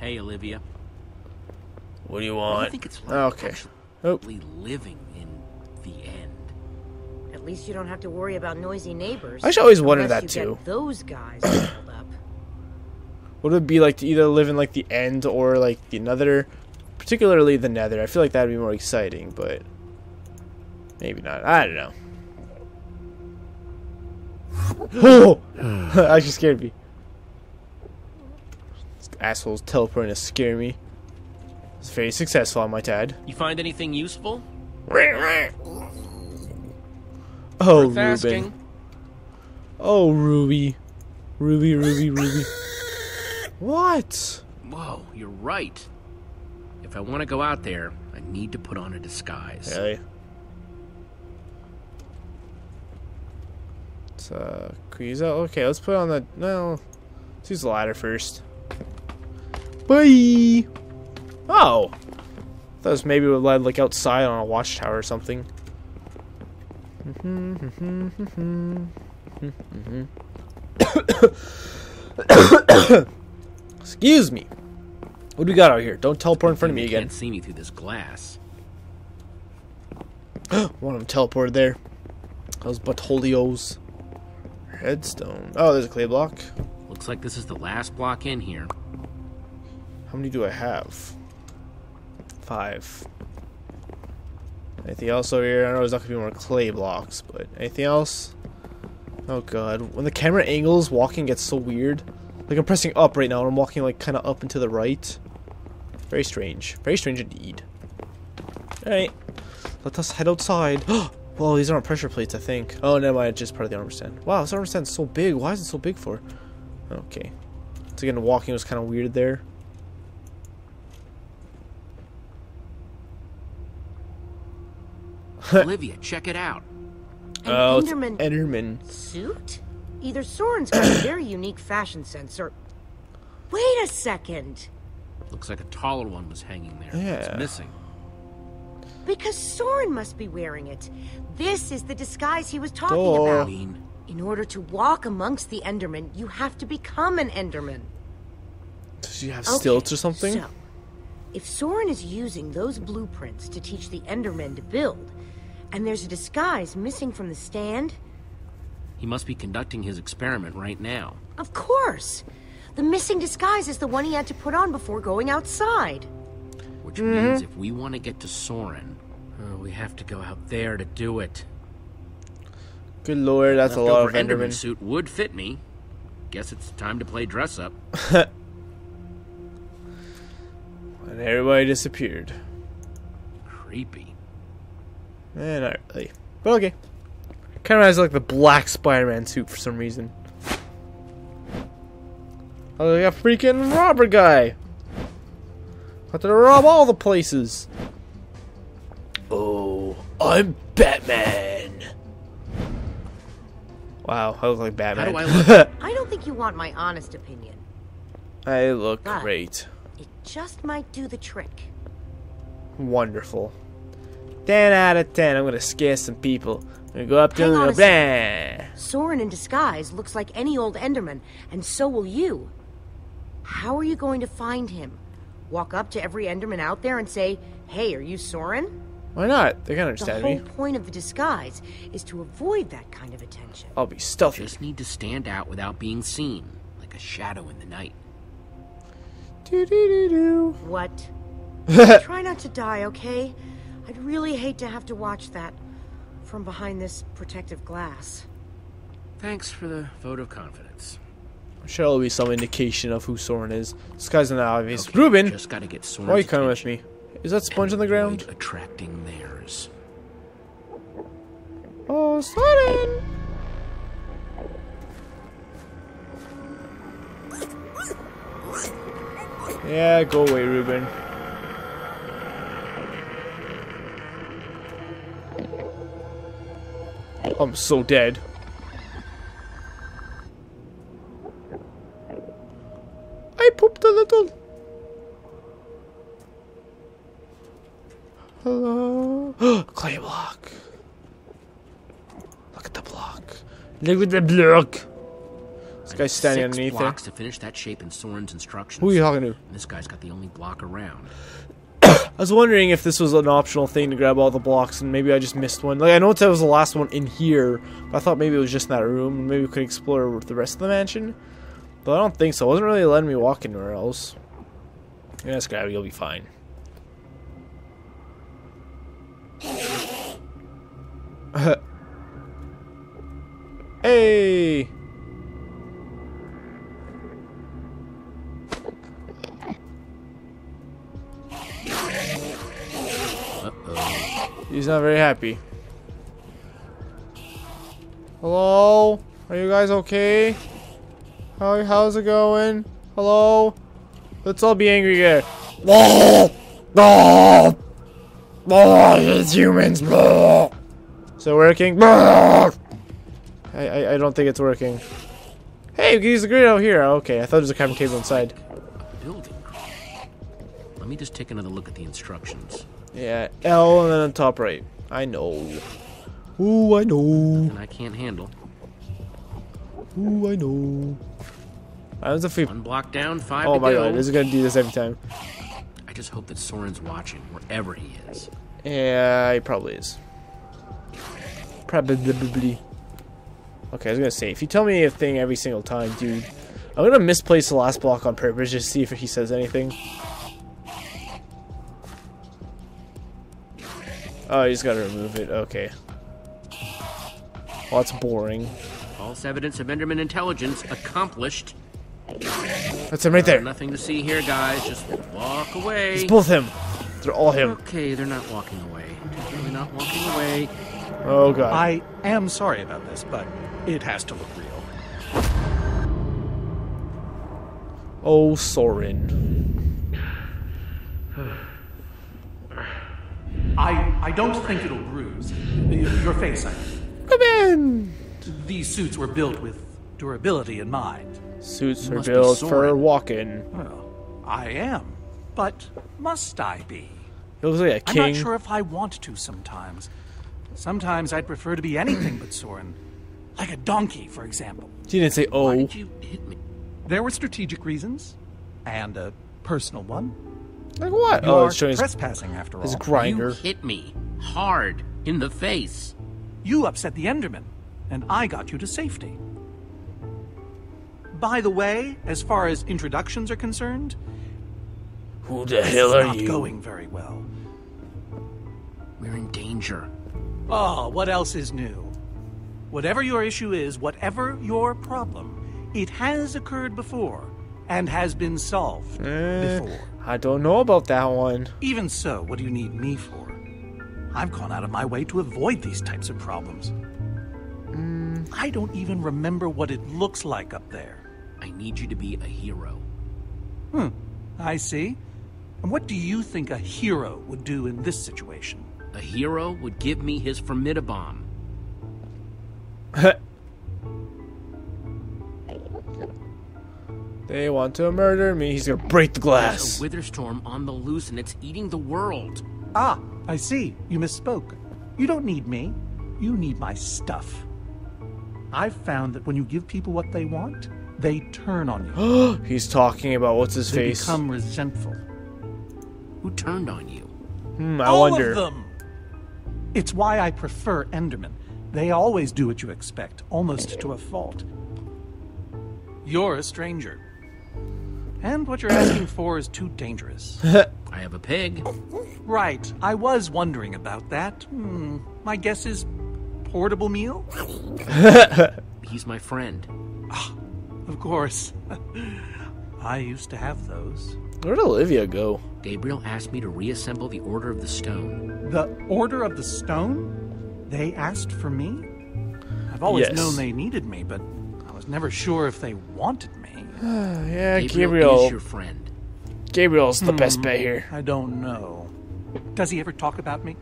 Hey, Olivia. What do you want? I think it's like actually living in the end. At least you don't have to worry about noisy neighbors. I always wondered that too. Those guys pulled up. What would it be like to either live in like the end or like the Nether, particularly the Nether? I feel like that would be more exciting, but maybe not. I don't know. Oh! That actually scared me. These assholes teleporting to scare me. It's very successful, I might add. You find anything useful? Oh, Reuben. Oh, Ruby. Ruby, Ruby, Ruby. What? Whoa, you're right. If I want to go out there, I need to put on a disguise. Really? Let's, okay, let's put on the... No. Let's use the ladder first. Bye! Oh! I thought maybe we would land, like, outside on a watchtower or something. Excuse me. What do we got out here? Don't teleport in front of me again. You can't see me through this glass. One of them teleported there. Those buttholeos. Redstone. Oh, there's a clay block. Looks like this is the last block in here. How many do I have? 5. Anything else over here? I know there's not going to be more clay blocks, but anything else? Oh god. When the camera angles, walking gets so weird. Like, I'm pressing up right now, and I'm walking, like, kind of up and to the right. Very strange. Very strange indeed. Alright. Let us head outside. Well, these aren't pressure plates, I think. Oh, never mind. It's just part of the armor stand. Wow, this armor stand's so big. Why is it so big for? Okay. So again, walking was kind of weird there. Olivia, check it out. An Enderman suit? Either Soren's got a very unique fashion sense, or... Wait a second! Looks like a taller one was hanging there. Yeah. It's missing. Because Soren must be wearing it. This is the disguise he was talking about. In order to walk amongst the Endermen, you have to become an Enderman. Does he have stilts or something? So, if Soren is using those blueprints to teach the Endermen to build, and there's a disguise missing from the stand... He must be conducting his experiment right now. Of course! The missing disguise is the one he had to put on before going outside. Which means if we want to get to Soren, we have to go out there to do it. Good lord, that's a lot of Enderman suit would fit me. Guess it's time to play dress up. And everybody disappeared. Creepy. Eh, not really. But okay. Kind of reminds me of, like, the black Spider-Man suit for some reason. Oh, like a freaking robber guy. Got to rob all the places. Oh, I'm Batman. Wow, I look like Batman. How do I look? I don't think you want my honest opinion. I look great. It just might do the trick. Wonderful. 10 out of 10. I'm gonna scare some people. We go up to the Soren in disguise looks like any old Enderman, and so will you. How are you going to find him? Walk up to every Enderman out there and say, "Hey, are you Soren?" Why not? They're gonna understand me. The whole point of the disguise is to avoid that kind of attention. I'll be stealthy. Just need to stand out without being seen, like a shadow in the night. Do do do do. What? Try not to die, okay? I'd really hate to have to watch that from behind this protective glass. Thanks for the vote of confidence. There should always be some indication of who Soren is. This guy's not obvious. Okay, Reuben! Just gotta get Soren's why are you coming with me? Is that sponge on the ground? Attracting theirs. Oh, Soren! Yeah, go away, Reuben. I'm so dead. I pooped a little. Hello. Clay block. Look at the block. Look at the block. This guy's standing underneath there. To finish that shape in Soren's instructions. Who are you talking to? And this guy's got the only block around. I was wondering if this was an optional thing to grab all the blocks, and maybe I just missed one. Like, I know that was the last one in here, but I thought maybe it was just in that room. Maybe we could explore the rest of the mansion, but I don't think so. It wasn't really letting me walk anywhere else. Yeah, let's grab it. You'll be fine. Hey! He's not very happy. Hello? Are you guys okay? How's it going? Hello? Let's all be angry here. No! It's humans! Is it working? I don't think it's working. Hey, we can use the grid out here. Okay, I thought there was a cavern table inside. A building. Let me just take another look at the instructions. Yeah, L and then on top right. I know. Ooh, I know. And I can't handle. Ooh, I know. I was a few. One block down, five. Oh my god, this is gonna do this every time. I just hope that Soren's watching wherever he is. Yeah, he probably is. Probably. Okay, I was gonna say, if you tell me a thing every single time, dude, I'm gonna misplace the last block on purpose just to see if he says anything. Oh, you just gotta remove it. Okay. Well, that's boring. False evidence of Enderman intelligence accomplished. That's him right there. Nothing to see here, guys. Just walk away. It's both him. They're all him. Okay, they're not walking away. They're really not walking away. Oh, God. I am sorry about this, but it has to look real. Oh, Soren. I don't think it'll bruise. Your face, I mean. Come in! These suits were built with durability in mind. Suits are built for walking. Well, I am. But must I be? It looks like a king. I'm not sure if I want to sometimes. Sometimes I'd prefer to be anything but Soren. Like a donkey, for example. She didn't say, oh. Why did you hit me? There were strategic reasons. And a personal one. Like what? You are trespassing after all. His grinder. You hit me hard in the face. You upset the Enderman, and I got you to safety. By the way, as far as introductions are concerned, who the hell are you? It's not going very well. We're in danger. Oh, what else is new? Whatever your issue is, whatever your problem, it has occurred before and has been solved before. I don't know about that one. Even so, what do you need me for? I've gone out of my way to avoid these types of problems. I don't even remember what it looks like up there. I need you to be a hero. Hmm, I see. And what do you think a hero would do in this situation? A hero would give me his Formidabomb. They want to murder me. He's gonna break the glass. There's a Wither Storm on the loose and it's eating the world. Ah, I see. You misspoke. You don't need me. You need my stuff. I've found that when you give people what they want, they turn on you. He's talking about what's his face. They become resentful. Who turned on you? I wonder. All of them. It's why I prefer Endermen. They always do what you expect, almost to a fault. You're a stranger. And what you're asking for is too dangerous. I have a pig. Right. I was wondering about that. My guess is portable meal? He's my friend. Oh, of course. I used to have those. Where'd Olivia go? Gabriel asked me to reassemble the Order of the Stone. The Order of the Stone? They asked for me? I've always known they needed me, but I was never sure if they wanted me. Yeah, Gabriel is your friend. Gabriel's the best bet here. I don't know. Does he ever talk about me?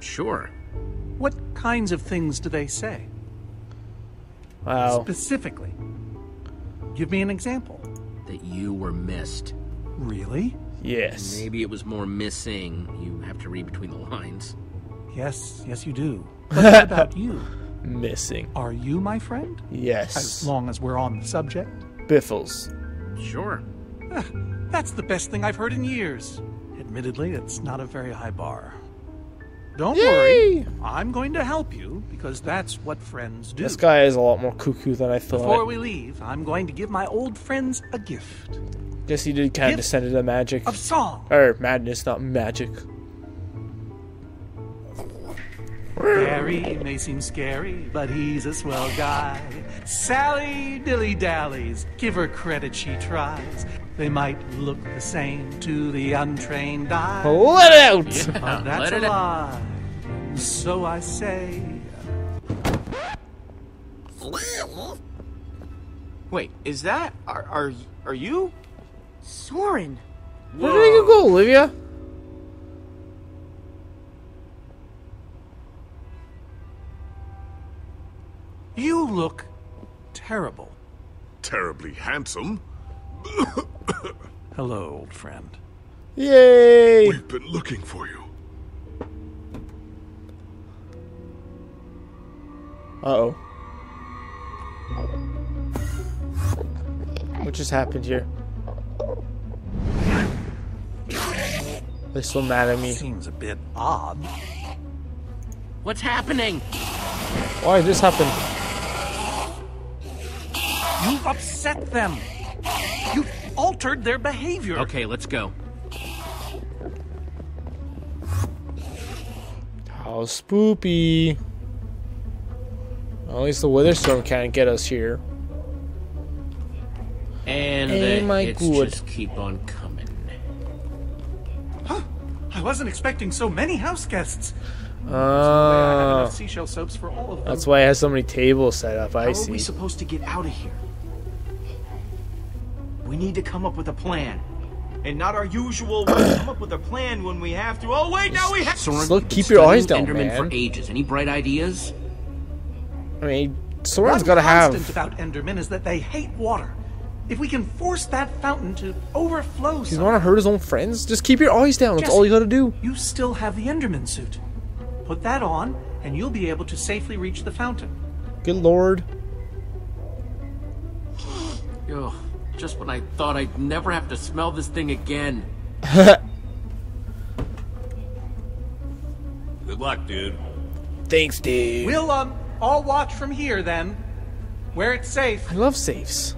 Sure. What kinds of things do they say? Wow. Specifically. Give me an example. That you were missed. Really? Yes. Maybe it was more missing. You have to read between the lines. Yes, yes you do. But what about you? missing. Are you my friend? Yes. As long as we're on the subject. Biffles. Sure. That's the best thing I've heard in years. Admittedly, it's not a very high bar. Don't worry, I'm going to help you, because that's what friends do. This guy is a lot more cuckoo than I thought. Before we leave, I'm going to give my old friends a gift. Guess he did kind of descend into magic. Of song. Or madness, not magic. Barry may seem scary, but he's a swell guy. Sally dilly-dallies, give her credit she tries. They might look the same to the untrained eye. Let it out! Yeah, that's a lie. So I say. Wait, is that are you? Soren. Where did you go, Olivia? You look terrible. Terribly handsome. Hello, old friend. Yay! We've been looking for you. Uh-oh. What just happened here? They're so mad at me. Seems a bit odd. What's happening? Why did this happen? You've upset them. You've altered their behavior. Okay, let's go. How spoopy. Well, at least the Wither Storm can't get us here. And it's just keep on coming. Huh? I wasn't expecting so many house guests. Oh, seashell soaps for all of them. That's why I have so many tables set up. I see. How are we supposed to get out of here? We need to come up with a plan, and not our usual. We'll come up with a plan when we have to. Oh wait, now we have. Soren, keep your eyes down, Enderman, man. For ages. Any bright ideas? I mean, Soren's got to have. One constant about Endermen is that they hate water. If we can force that fountain to overflow, he's want to hurt his own friends. Just keep your eyes down. That's all you got to do. You still have the Enderman suit. Put that on, and you'll be able to safely reach the fountain. Good lord. Ugh. Just when I thought I'd never have to smell this thing again. Good luck, dude. Thanks, dude. We'll all watch from here then, where it's safe. I love safes.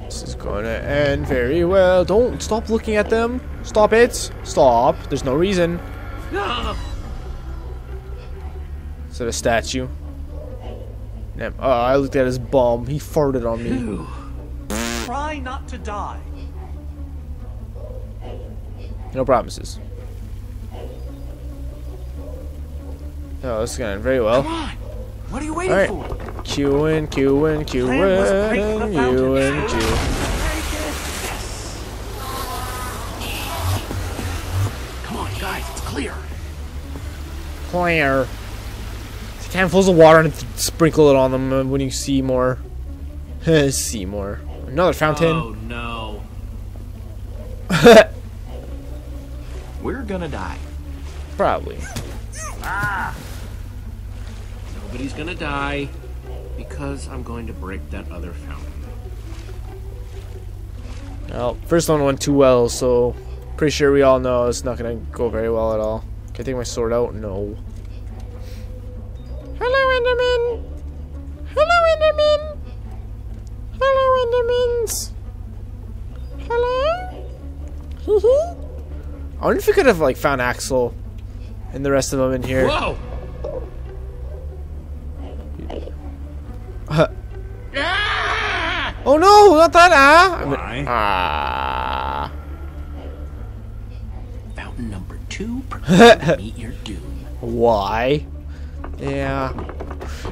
This is gonna end very well. Don't stop looking at them. Stop it. Stop. There's no reason. Is it a statue? Oh, I looked at his bum. He farted on me. Try not to die. No promises. Oh, this is going very well. Come on. What are you waiting for? Q-in. Come on, guys. It's clear. Clear. Handfuls of water and sprinkle it on them when you see more. See more. Another fountain. Oh no. We're gonna die. Probably. Nobody's gonna die because I'm going to break that other fountain. Well, first one went too well, so pretty sure we all know it's not gonna go very well at all. Can I take my sword out? No. Hello, Enderman! Hello, Enderman! Hello, Endermans! Hello? I wonder if we could have, like, found Axel and the rest of them in here. Whoa! Oh no! Not that ah! Fountain number 2, prepare to meet your doom. Why? Yeah,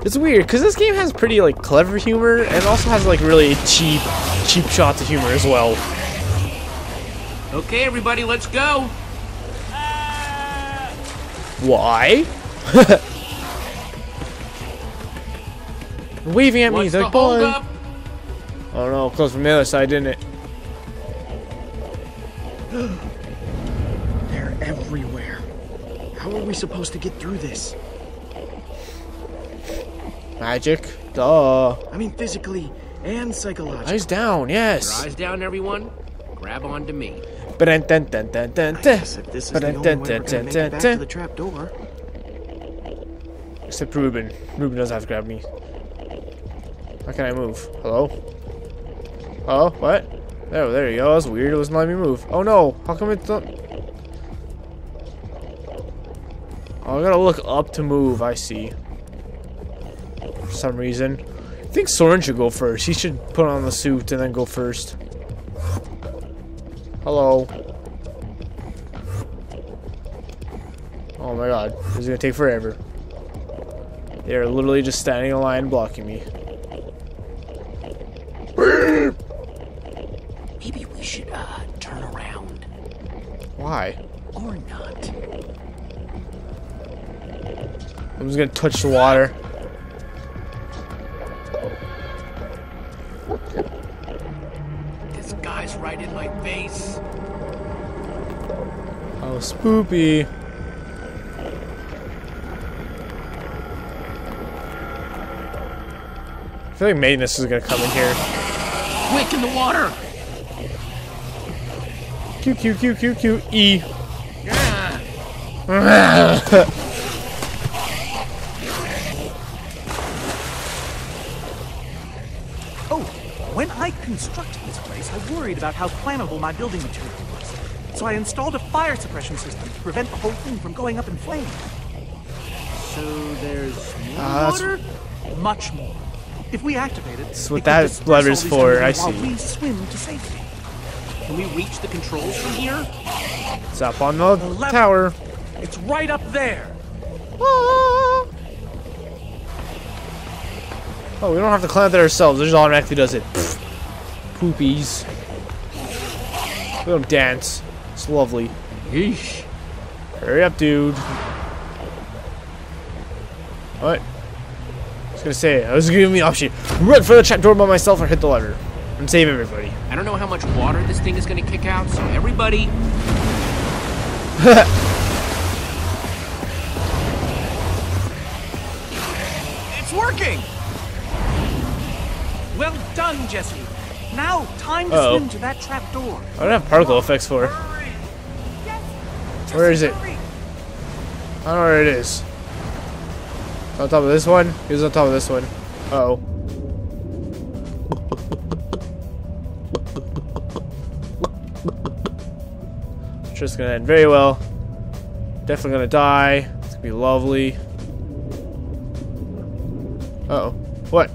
it's weird because this game has pretty like clever humor and also has like really cheap shots of humor as well. Okay, everybody, let's go. Why? Waving at me, like boy. Oh no, close from the other side, didn't it? They're everywhere. How are we supposed to get through this? Magic. Duh. I mean physically and psychologically. Eyes down, yes. Your eyes down, everyone. Grab onto me. Except this is the only way we're gonna make it back to the trap door. Except Reuben. Reuben doesn't have to grab me. How can I move? Hello? Oh, what? Oh, there you go. That was weird. It wasn't letting me move. Oh no! How come it's not? Oh, I gotta look up to move. I see. For some reason, I think Soren should go first. He should put on the suit and then go first. Hello. Oh my god. This is gonna take forever. They are literally just standing in line blocking me. Maybe we should turn around. Why? Or not. I'm just gonna touch the water. This guy's right in my face. Oh, spoopy. I feel like Magnus is gonna come in here. Quick, in the water! Q, Q, Q, Q, Q, E. Yeah. Oh, when I constructed this place, I worried about how flammable my building material was. So I installed a fire suppression system to prevent the whole thing from going up in flames. So there's more water? Much more. If we activate it, that's what that lever's for. I see. We swim to safety. Can we reach the controls from here? It's up on the tower. It's right up there. Ah. Oh, we don't have to climb that ourselves. It just automatically does it. Pfft. Poopies. We don't dance. It's lovely. Yeesh. Hurry up, dude. What? Gonna say it. I was giving me an option. Run for the trapdoor by myself or hit the lever. And save everybody. I don't know how much water this thing is gonna kick out, so everybody. It's working! Well done, Jesse. Now time to swim to that trapdoor. I don't have particle effects for. Where is it? I don't know where it is. On top of this one? He was on top of this one. Uh-oh. Just gonna end very well. Definitely gonna die. It's gonna be lovely. Uh-oh. What?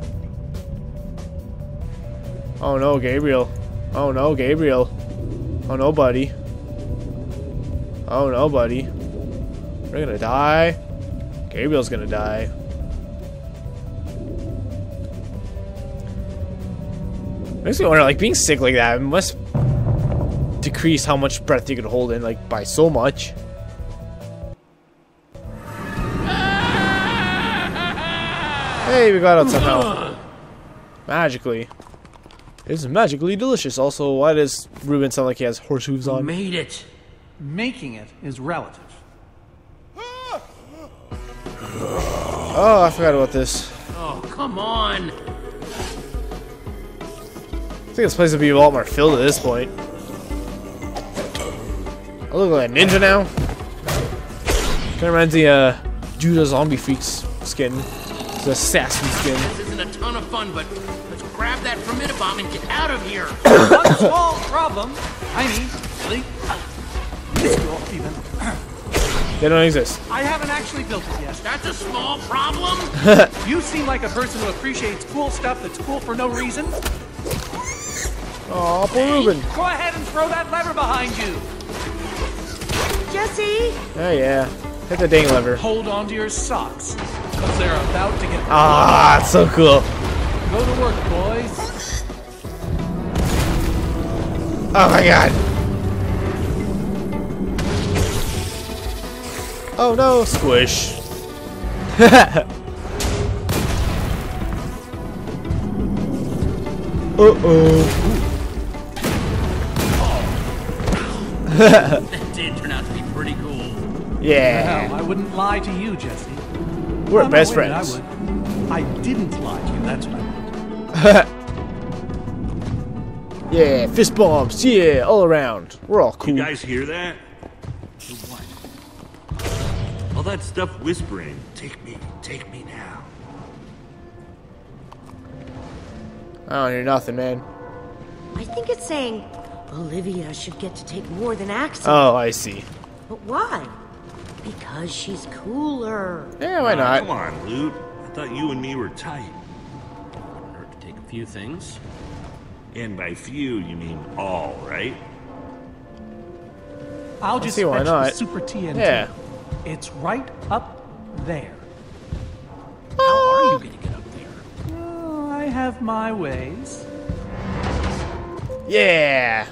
Oh no, Gabriel. Oh no, Gabriel. Oh no, buddy. Oh no, buddy. We're gonna die. Gabriel's gonna die. Makes me wonder, like, being sick like that, it must decrease how much breath you can hold in, like, by so much. Hey, we got out somehow. Magically. It's magically delicious. Also, why does Reuben sound like he has horse hooves on? Made it. Making it is relative. Oh, I forgot about this. Oh, come on! I think this place would be a lot more filled at this point. I look like a ninja now. Kind of reminds me of Judah Zombie Freak's skin. It's an assassin skin. This isn't a ton of fun, but let's grab that Formidabomb and get out of here! One small problem. I mean, sleep. They don't exist. I haven't actually built it yet. That's a small problem? You seem like a person who appreciates cool stuff that's cool for no reason. Aw, poor Reuben. Go ahead and throw that lever behind you. Jesse! Oh, yeah. Hit the dang lever. Hold on to your socks, because they're about to get... Ah, that's so cool. Go to work, boys. Oh, my God. Oh no, squish. That did turn out to be pretty cool. Yeah. Well, I wouldn't lie to you, Jesse. We're best friends. I didn't lie to you, that's what I meant. Yeah, fist bombs, yeah, all around. We're all cool. You guys hear that? What? All that stuff whispering. Take me now. I don't hear nothing, man. I think it's saying Olivia should get to take more than Axel. Oh, I see. But why? Because she's cooler. Yeah, why not? Come on, Luke. I thought you and me were tight. Wouldn't hurt to take a few things. And by few, you mean all, right? I'll just fetch the super TNT. Yeah. It's right up there. How are you going to get up there? Well, I have my ways. Yeah!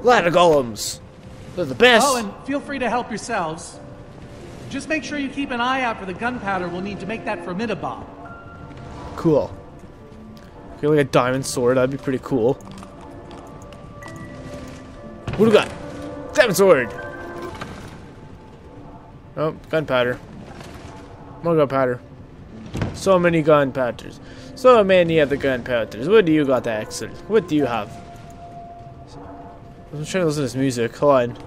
Ladder golems! They're the best! Oh, and feel free to help yourselves. Just make sure you keep an eye out for the gunpowder we'll need to make that Formidabomb. Cool. Okay, like a diamond sword, that'd be pretty cool. What do we got? Diamond sword! Oh, gunpowder. More gunpowder. So many gunpowders. So many other gunpowders. What do you got, Axel? What do you have? I'm trying to listen to this music. Hold on.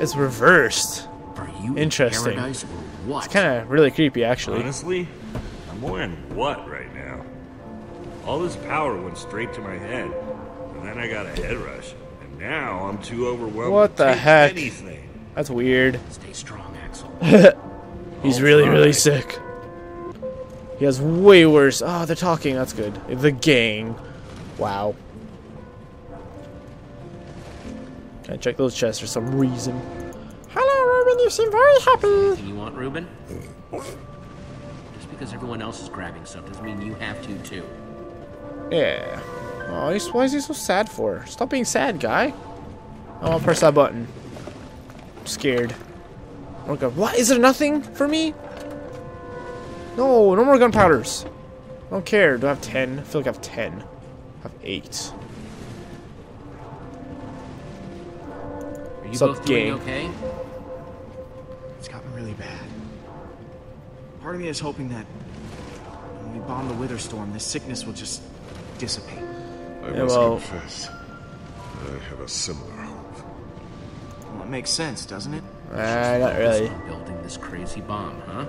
It's reversed. Are you interesting? In paradise or what? It's kind of really creepy, actually. Honestly, I'm more in what right now? All this power went straight to my head, and then I got a head rush, and now I'm too overwhelmed. What the heck? Anything. That's weird. Stay strong, Axel. He's really, really sick. He has way worse. Oh, they're talking. That's good. The gang. Wow. Can I check those chests for some reason? Hello, Reuben. You seem very happy. Anything you want, Reuben? Just because everyone else is grabbing stuff doesn't mean you have to, too. Yeah. Oh, why is he so sad for? Stop being sad, guy. I want to press that button. Scared. Oh god, what? Is there nothing for me? No, no more gunpowders. I don't care. Do I have 10? I feel like I have 10. I have 8. Are you both doing okay? It's gotten really bad. Part of me is hoping that when we bomb the Wither Storm, this sickness will just dissipate. I must confess, I have a similar hope. Well, it makes sense, doesn't it? Not really. Building this crazy bomb, huh?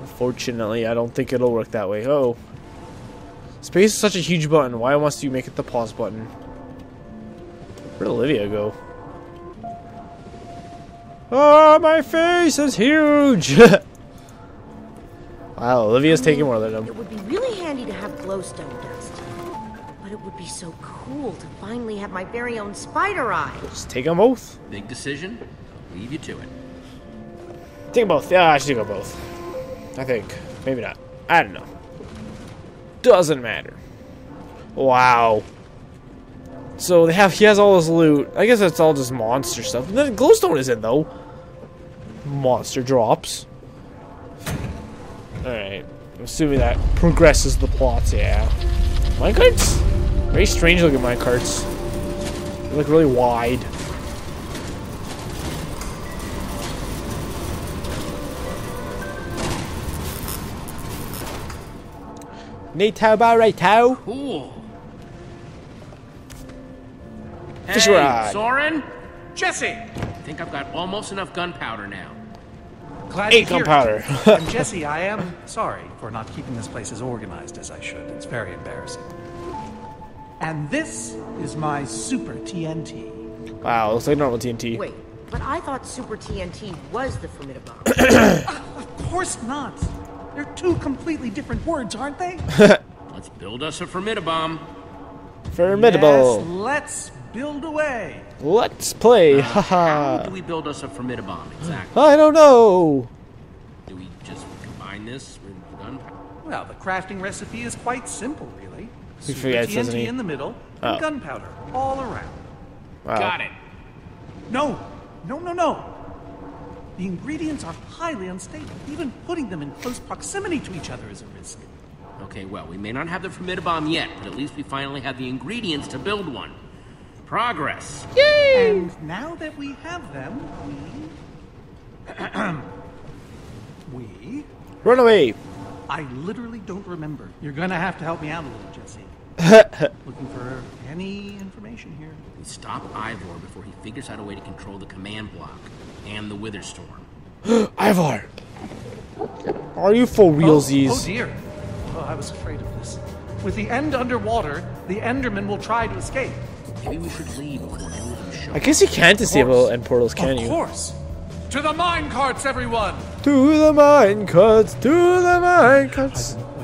Unfortunately, I don't think it'll work that way. Oh, space is such a huge button. Why must you make it the pause button? Where'd Olivia go? Oh, my face is huge. Wow, Olivia's taking more than them. It would be really handy to have glowstone dust. But it would be so cool to finally have my very own spider eye. Just take them both. Big decision. I'll leave you to it. Take them both. Yeah, I should go both. I think. Maybe not. I don't know. Doesn't matter. Wow. So he has all this loot. I guess that's all just monster stuff. The glowstone is in though. Monster drops. Alright. I'm assuming that progresses the plot, yeah. Minecarts? Very strange looking minecarts. They look really wide. Nato by righto. Cool. Fish rod. Soren? Jesse! I think I've got almost enough gunpowder now. Glad 8 gunpowder. And Jesse, I am sorry for not keeping this place as organized as I should. It's very embarrassing. And this is my super TNT. Wow, looks like normal TNT. Wait, but I thought super TNT was the Formidabomb. Of course not. They're two completely different words, aren't they? Let's build us a Formidabomb. Formidable. Yes, let's build away. Let's play. How do we build us a Formidabomb exactly? I don't know. Do we just combine this with gunpowder? Well, the crafting recipe is quite simple, really. He forgets, doesn't he? In the middle, and gunpowder all around. Wow. Got it. No, no, no, no. The ingredients are highly unstable. Even putting them in close proximity to each other is a risk. Okay, well, we may not have the Formidabomb yet, but at least we finally have the ingredients to build one. Progress. Yay! And now that we have them, we run away. I literally don't remember. You're gonna have to help me out a little, Jesse. Looking for any information here. We stop Ivor before he figures out a way to control the command block and the Wither Storm. Ivor! Are you for realsies? Oh dear. Oh, I was afraid of this. With the end underwater, the Enderman will try to escape. Maybe we should leave before any of them show. I guess you can't disable end portals, can you? Of course. To the minecarts, everyone! To the minecarts! To the minecarts!